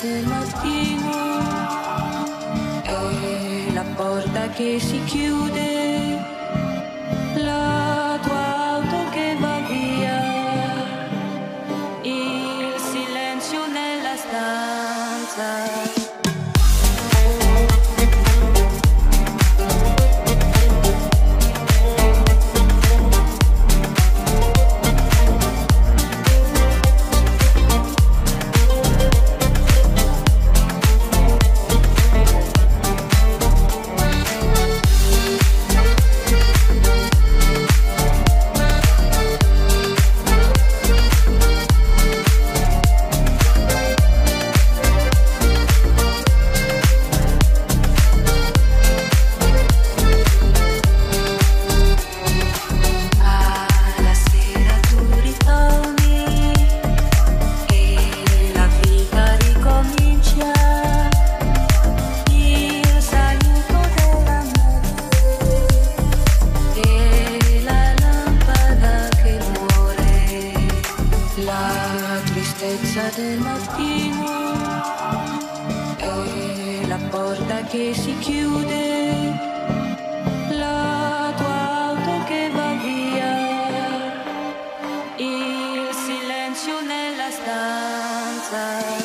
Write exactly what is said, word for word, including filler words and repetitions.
del mattino, è la porta che si chiude, la tua auto che va via, il silenzio nella stanza. La tristezza del mattino è la porta che si chiude, la tua auto che va via, il silenzio nella stanza.